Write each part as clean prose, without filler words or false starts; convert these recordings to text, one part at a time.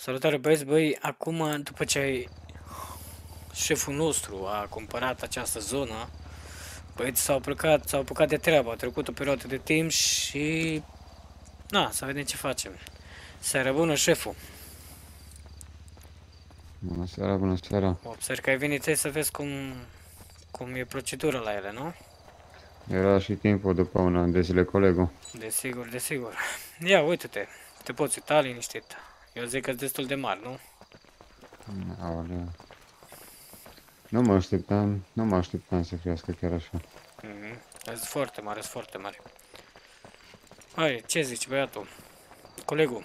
Salutare băieți, băi, acum după ce șeful nostru a cumpărat această zonă, băieți s-au apucat de treabă, a trecut o perioadă de timp și... na, să vedem ce facem. Seara bună, șeful! Bună seara, bună seara! Observ că ai venit să vezi cum e procedura la ele, nu? Era și timpul după un an de zile, colegul. Desigur, desigur. Ia, uite-te, te poți uita liniștit. Eu zic că-s destul de mari, nu? Aoleu. Nu mă așteptam să crească chiar așa. Sunt foarte mare, sunt foarte mare. Hai, ce zici, băiatul? Colegul,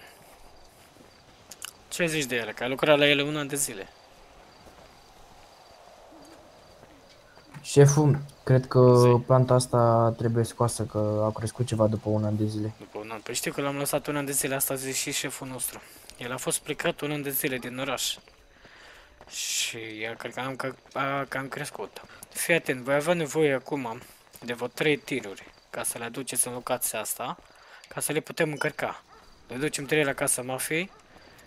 ce zici de ele? Că ai lucrat la ele un an de zile. Șeful, cred că planta asta trebuie scoasă, că a crescut ceva după un an de zile. După un an, păi știu că l-am lăsat un an de zile, asta a zis și șeful nostru. El a fost plecat un an de zile din oraș. Și el cred că am crescut. Fii atent, voi avea nevoie acum de vreo 3 tiruri ca să le aduceți în locația asta, ca să le putem încărca. Le ducem 3 la casa mafiei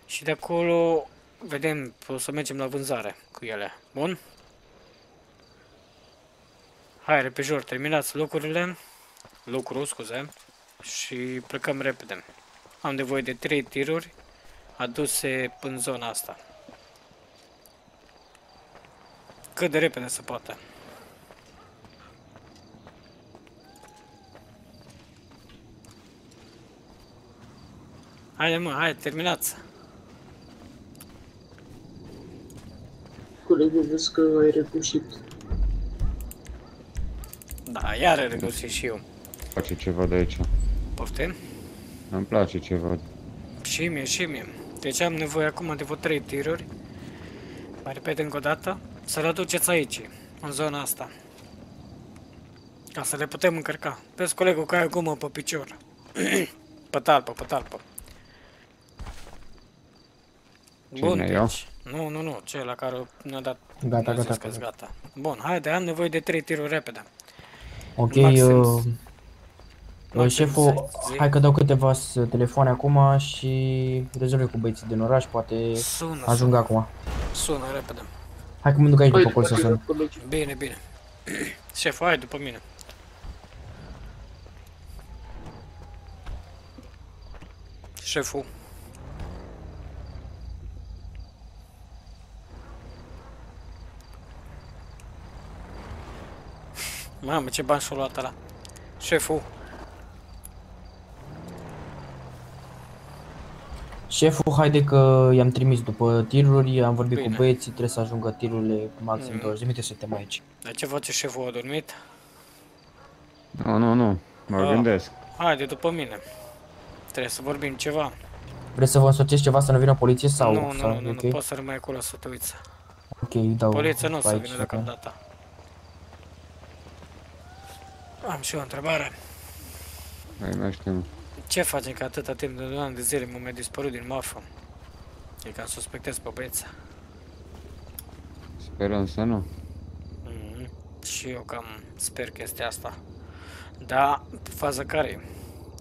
și de acolo vedem, o să mergem la vânzare cu ele. Bun? Hai, repejor, terminați lucrul, scuze, și plecăm repede. Am nevoie de 3 tiruri aduse în zona asta. Cât de repede se poate. Haide, mă, hai, terminați! Colegul, vezi că ai recușit. Da, iar ai recușit și eu. Îmi place ceva de aici. Poftim? Îmi place ceva. Și mie, și mie. Deci am nevoie acum de vreo 3 tiruri. Mai repet încă o dată. Să le aduceți aici, în zona asta. Ca să le putem încărca. Vezi, colegul, că ai gumă pe picior. Pe talpă, pe talpă. Bun, deci, nu, ce la care ne-a dat, gata. Bun, haide, am nevoie de 3 tiruri repede. Ok, șeful, hai că dau câteva telefoane acum și rezolv cu băieții din oraș, poate ajung acum. Sună repede. Hai că mă duc aici după col să sun. Bine, bine. Șeful, hai după mine. Șeful. Mamă, ce bani s-au luat ăla. Șeful. Șeful, haide că i-am trimis după tiruri, am vorbit cu băieții, trebuie să ajungă tirurile maxim 20 minute, suntem aici. Dar ce face șeful, a dormit? Nu, mă gândesc. Haide după mine. Trebuie să vorbim ceva. Vrei să vă însoțești ceva să nu vină poliție sau? Nu, poți să rămâi acolo să te uiți. Ok, dau. Poliția nu o să vină deocamdată. Am și o întrebare. Mai știu. Ce facem că atâta timp de un an de zile m-am dispărut din mafă? E ca suspectez pe băieța. Sperăm să nu. Și eu cam sper chestia asta. Dar faza care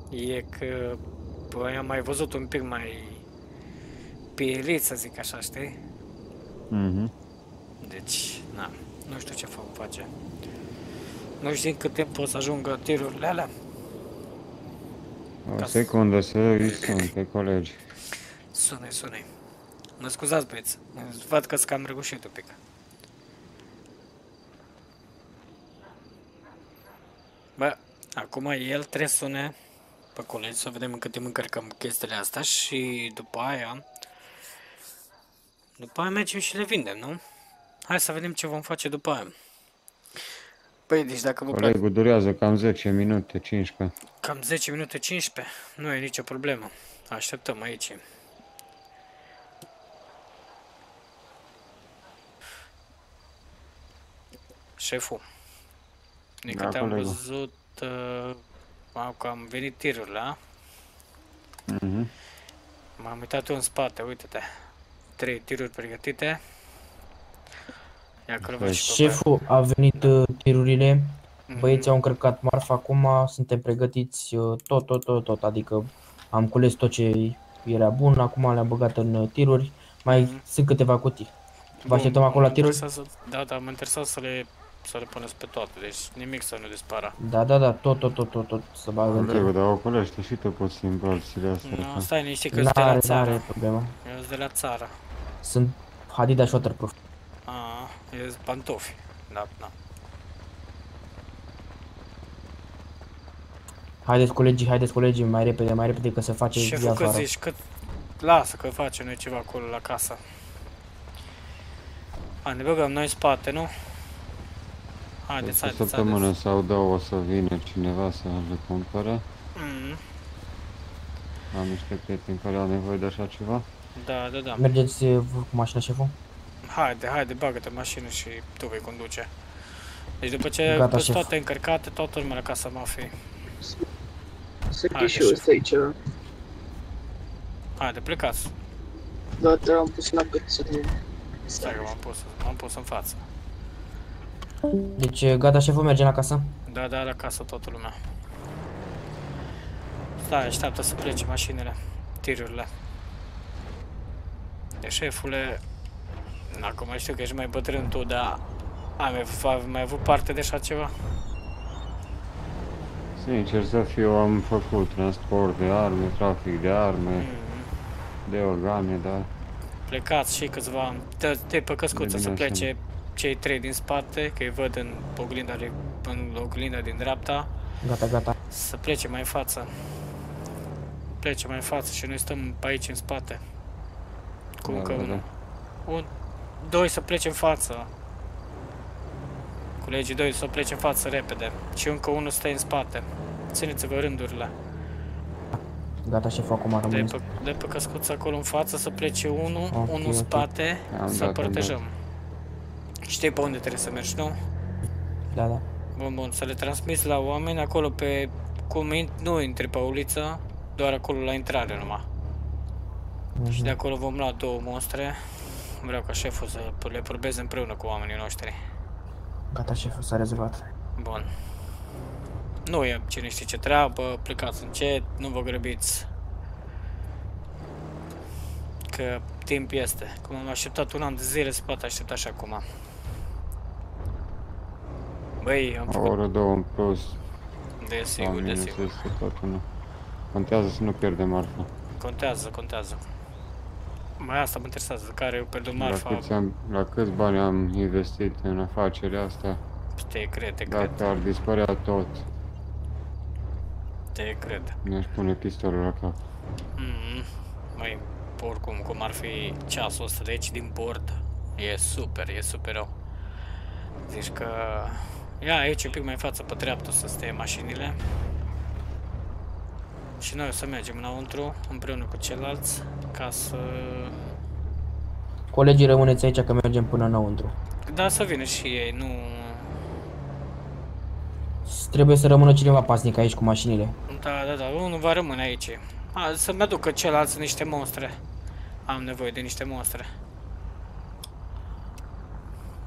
e că am mai văzut un pic mai pielit, să zic așa, știi? Deci, na, nu știu ce face. Nu știu din cât timp o să ajungă tirurile alea. O secundă să îi sun pe colegi. Sună-i. Mă scuzați, băieți, văd că-s cam răgușit un pic. Bă, acum el trebuie să sune pe colegi să vedem în cât timp încărcăm chestiile astea și după aia mergem și le vindem, nu? Hai să vedem ce vom face după aia. Păi, deci dacă vă place... Colegul, durează cam 10 minute, 15. Cam 10 minute, 15? Nu e nicio problemă. Așteptăm aici. Șeful. Adică te-am văzut... că am venit tirurile, a? M-am uitat eu în spate, uite-te. 3 tiruri pregătite. Șeful, a venit tirurile, băieții au încărcat marfa acum, suntem pregătiți tot, adică am cules tot ce era bun, acum le-am băgat în tiruri, mai sunt câteva cutii. Vă așteptăm acolo la tiruri? Da, da, mă interesa să le puneți pe toate, deci nimic să nu dispara. Da, da, da, tot să bagă în tiruri. Dar ocolește și te poți simba alții astea. Nu, stai niște că-s de la țară. N-are problemă. Eu-s de la țară. Sunt Adidas waterproof. Aaa, eu-s pantofi. Da, da. Haideți colegii, mai repede că se face viața afară. Șeful, că zici, că lasă că facem noi ceva acolo la casa. Hai, ne băgăm noi în spate, nu? Haideți. O săptămână sau două o să vină cineva să le cumpere. Am niște prieteni care au nevoie de așa ceva. Da, da, da. Mergeți cu mașina, șeful? Haide, bagă-te în mașină și tu vei conduce. Deci după ce ai pus toate încărcate, toată lumea la casa mafiei. Stai și eu, stai ceva. Haide, plecați. Da, te l-am pus la gât să te... Stai că m-am pus în față. Deci, gata șeful, mergem la casă? Da, da, la casă toată lumea. Stai, așteaptă să plece mașinile, tirurile. De șefule... Acum știu că ești mai bătrân tu, dar... Ai mai avut parte de așa ceva? Sincer să fiu, am făcut transport de arme, trafic de arme, de organe, dar... Plecați și câțiva, te pe căscuță să plece cei trei din spate, că îi văd în oglinda din dreapta. Gata. Să plece mai în față. Plece mai în față și noi stăm pe aici în spate. Cum da, că da, unul. Da. Doi să plece în față. Colegii doi să plece în față repede. Și încă unul stai în spate. Țineți-vă rândurile. Gata șef, acum am rămas. De pe căscuță acolo în față să plece unul, unul în spate, să protejăm. Știi pe unde trebuie să mergi, nu? Da, da. Bun, să le transmiți la oameni acolo pe... nu intri pe uliță, doar acolo la intrare numai. Și de acolo vom lua două monstre. Vreau ca șeful să le probeze împreună cu oamenii noștri. Gata șeful, s-a rezolvat. Bun. Nu e cine știe ce treabă, plecați încet, nu vă grăbiți. Că timp este. Cum am așteptat un an de zile, se poate aștepta și acum. Băi, am făcut... O oră, două în plus. Desigur, desigur. Contează să nu pierdem marfa. Contează. Mai asta mă interesează, care eu pierd marfa. La câți bani am investit în afacerea asta? Te cred. Dacă ar dispărea tot. Te cred. Mi-aș pune pistolul la cap. Măi, oricum, cum ar fi ceasul ăsta de aici din bord, e super rău. Zici că... Ia aici un pic mai în față, pe dreapta, să stea mașinile. Și noi o să mergem înăuntru, împreună cu ceilalți, ca să... Colegii, rămâneți aici, că mergem până înăuntru. Da, să vină și ei, nu... Trebuie să rămână cineva pasnic aici cu mașinile. Da, unul va rămâne aici. Să-mi aducă ceilalți niște monstre. Am nevoie de niște monstre.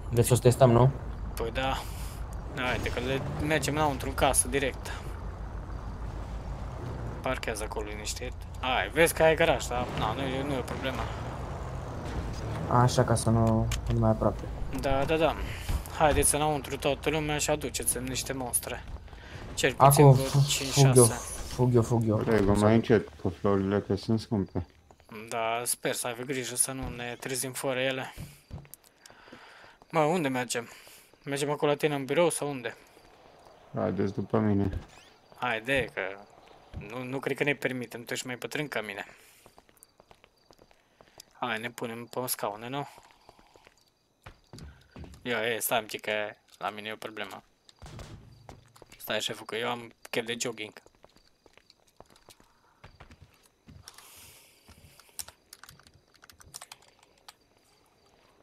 Vreți să o testăm, nu? Păi da. Haide că mergem înăuntru, în casă, direct. Parchează acolo liniștit. Hai, vezi că ai garaj, dar nu e o problemă. Așa, ca să nu mai aproape. Da. Haideți înăuntru toată lumea și aduceți-mi niște monstre. Cel puțin acum, 5-6. Fug eu. Rego, mai încet cu florile, că sunt scumpe. Da, sper să aveți grijă să nu ne trezim fără ele. Mă, unde mergem? Mergem acolo la tine în birou sau unde? Haideți după mine. Haide, că nu cred că ne permitem, tu ești mai bătrân ca mine. Hai, ne punem pe scaune, nu? Stai, că la mine e o problemă. Stai, șeful, că eu am chef de jogging.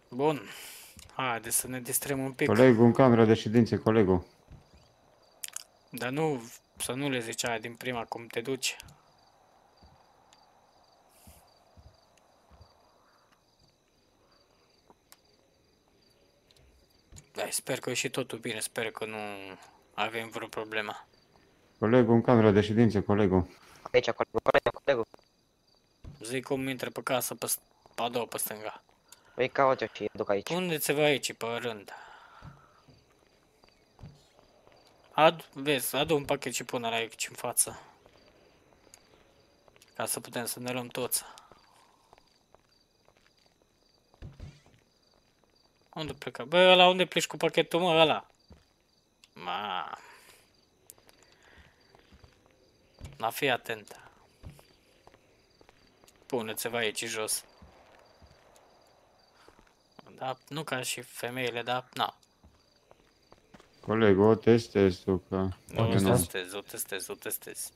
Bun, haide să ne distrăm un pic. Colegul în camera de ședințe, colegul. Dar nu, să nu le zici aia din prima cum te duci. Da, sper că e și totul bine, sper că nu avem vreo problemă. Colegul în camera de ședințe, colegul. Aici, colegul. Zi cum intră pe casă, pe a doua, pe stânga. Păi caut-o și duc aici. Puneți-vă aici, pe rând. Vezi, adu un pachet și pune la aici în față. Ca să putem să ne luăm toți. Unde pleca? Bă, ăla, unde pleci cu pachetul, mă, ăla? Ma. Na, fii atent. Puneți-vă aici jos. Da, nu ca și femeile, dar, na. Coleg, o testez tu, că... O testez.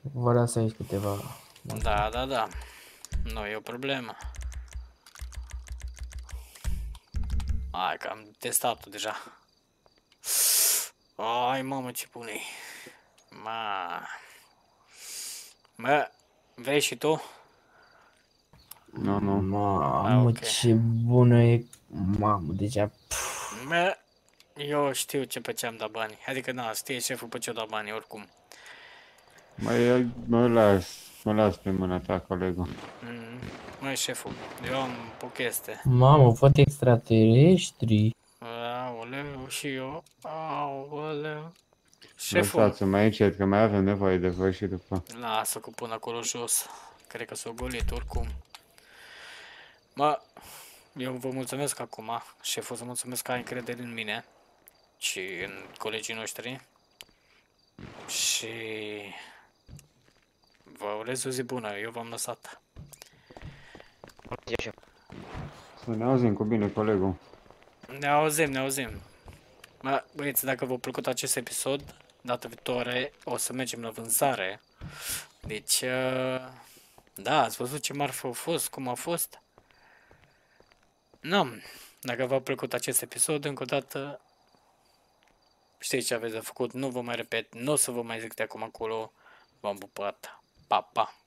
Vă las aici câteva... Da. Nu e o problemă. Hai că am testat-o deja. Ai, mamă, ce pune-i. Mă, vrei și tu? Nu, mamă, ce bună e. Mamă, deja... Mă, eu știu ce pe ce am dat banii. Adică, na, știe șeful pe ce o dat banii, oricum. Mă las pe mâna ta, colegul. Măi, șeful, eu am o chestie. Mamă, poate extraterestri? Aoleu, și eu. Aoleu. Șeful. Lăsați-mă aici, că mai avem nevoie de voi și după. Lasă că pun acolo jos. Cred că s-a golit, oricum. Mă, eu vă mulțumesc acum, șeful, să mulțumesc că ai încredere în mine. Și în colegii noștri. Și... vă urez o zi bună, eu v-am lăsat. Să ne auzim cu bine, colegul. Ne auzim. Mă, băieți, dacă v-a plăcut acest episod, data viitoare o să mergem la vânzare. Deci, da, ați văzut ce marfă a fost, cum a fost? Nu, dacă v-a plăcut acest episod, încă o dată, știți ce aveți de făcut, nu vă mai repet, nu o să vă mai zic de acum acolo, v-am pupat, pa, pa!